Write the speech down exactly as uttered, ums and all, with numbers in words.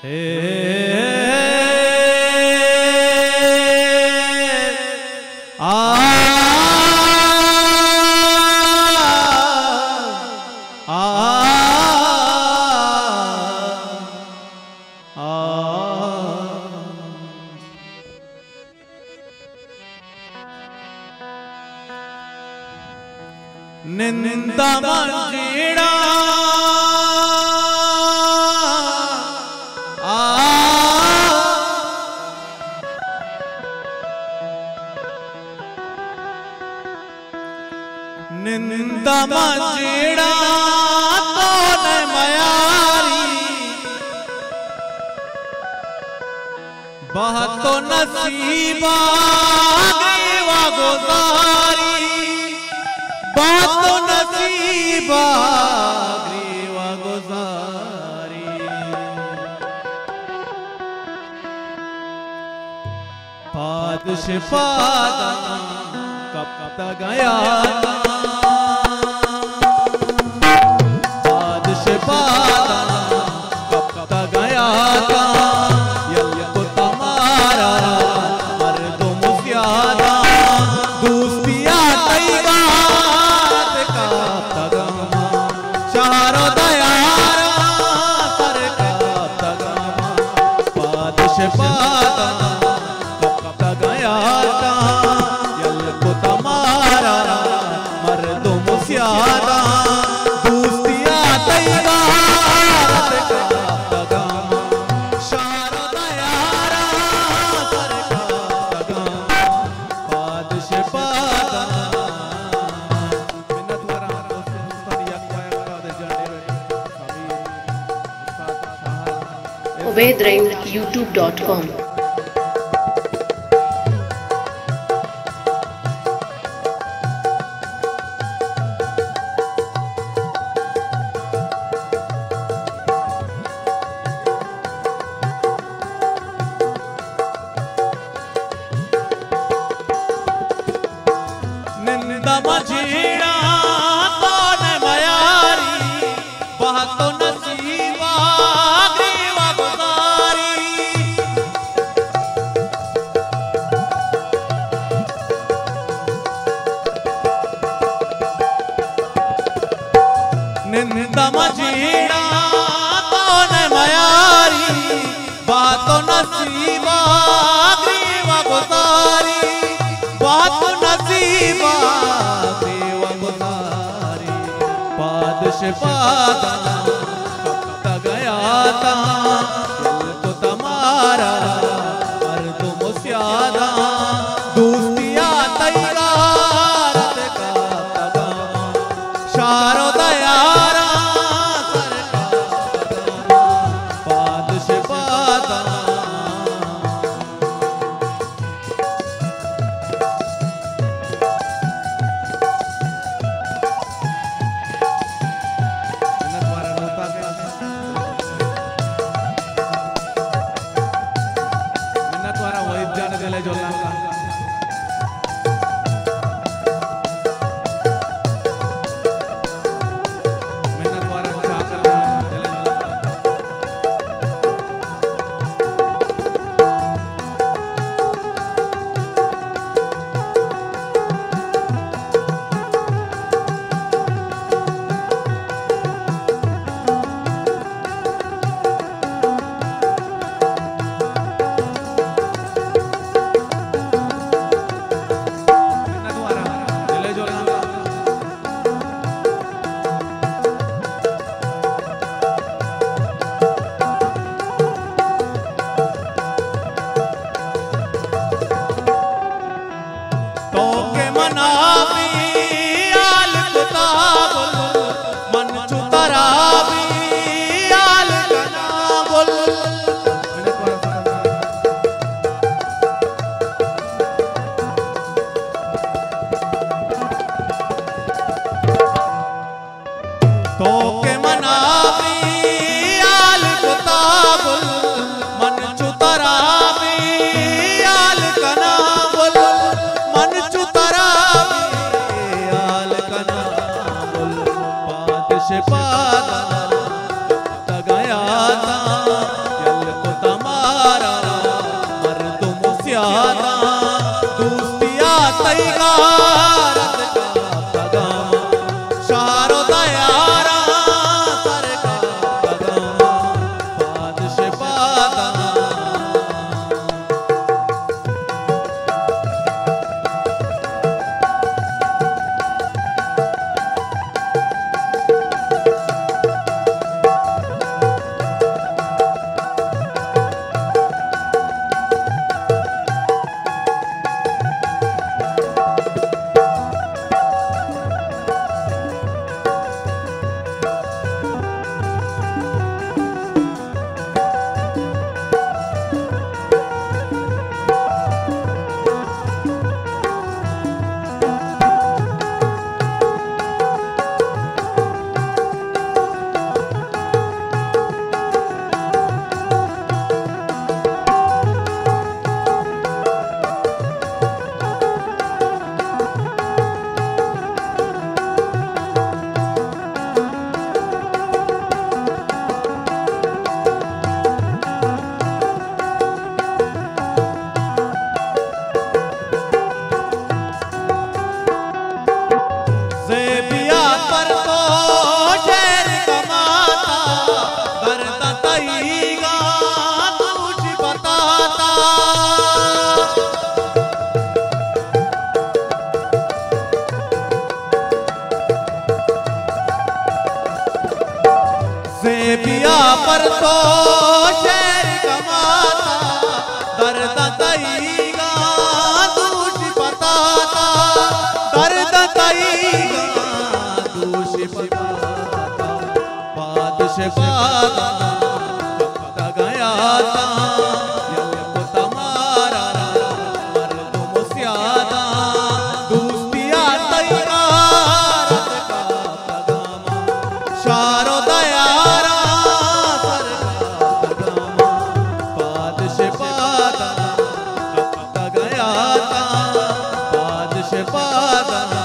पाद शफाद कब तक गया पाद शफाद कब तक गया youtube dot com Pad Shapad, tagaya ta. पर तो शेर कमाता दर्द तईगा दूष बताता दर्द तईगा दूष बताता पाद शपाद वक्त गया था यल्ब तमारा मर्द मुस्यादा दोस्तिया तईगा रत का तगामा शारो पाद शपाद